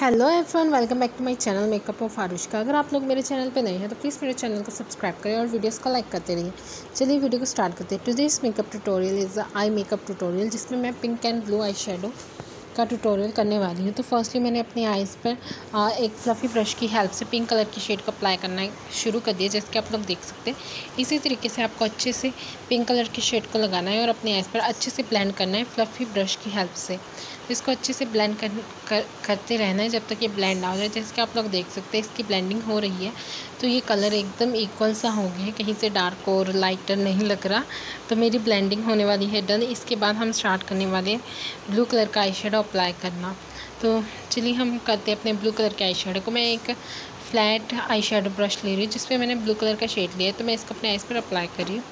Hello everyone, welcome back to my channel makeup of Arushka. अगर आप लोग मेरे चैनल पे नए हैं तो प्लीज़ मेरे चैनल को सब्सक्राइब करें और वीडियोस को लाइक करते रहिए। चलिए वीडियो को स्टार्ट करते हैं। Today's makeup tutorial is the eye makeup tutorial, जिसमें मैं pink and blue eye shadow का ट्यूटोरियल करने वाली हूँ। तो फर्स्टली मैंने अपनी आइज़ पर एक फ्लफ़ी ब्रश की हेल्प से पिंक कलर की शेड को अप्लाई करना शुरू कर दिया, जैसे कि आप लोग देख सकते हैं। इसी तरीके से आपको अच्छे से पिंक कलर की शेड को लगाना है और अपनी आइज़ पर अच्छे से ब्लेंड करना है फ्लफ़ी ब्रश की हेल्प से। इसको अच्छे से ब्लेंड करते रहना है जब तक ये ब्लेंड ना हो जाए। जैसे कि आप लोग देख सकते हैं इसकी ब्लेंडिंग हो रही है, तो ये कलर एकदम इक्वल सा हो गया है, कहीं से डार्क और लाइट नहीं लग रहा। तो मेरी ब्लेंडिंग होने वाली है डन। इसके बाद हम स्टार्ट करने वाले हैं ब्लू कलर का आई शेडो अप्लाई करना। तो चलिए हम करते हैं अपने ब्लू कलर के आई शेडो को। मैं एक फ्लैट आई शेडो ब्रश ले रही हूँ जिसपे मैंने ब्लू कलर का शेड लिया है, तो मैं इसको अपने आइज़ पर अप्लाई कर रही हूँ।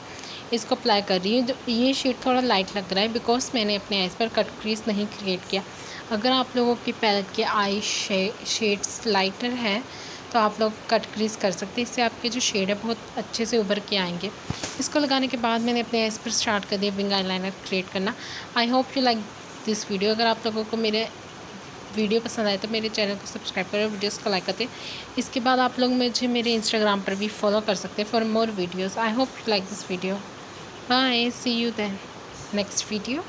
ये शेड थोड़ा लाइट लग रहा है बिकॉज मैंने अपने आइज़ पर कट क्रीज नहीं क्रिएट किया। अगर आप लोगों की पैलेट के आई शेड्स लाइटर हैं तो आप लोग कट क्रीज कर सकते हैं, इससे आपके जो शेड है बहुत अच्छे से उभर के आएंगे। इसको लगाने के बाद मैंने अपने आइज़ पर स्टार्ट कर दिया विंग आईलाइनर क्रिएट करना। I hope you like this video. अगर आप लोगों को मेरे वीडियो पसंद आए तो मेरे चैनल को सब्सक्राइब करें, वीडियोस को लाइक करते। इसके बाद आप लोग मुझे मेरे इंस्टाग्राम पर भी फॉलो कर सकते हैं for more videos. I hope you like this video. Bye, see you then next video.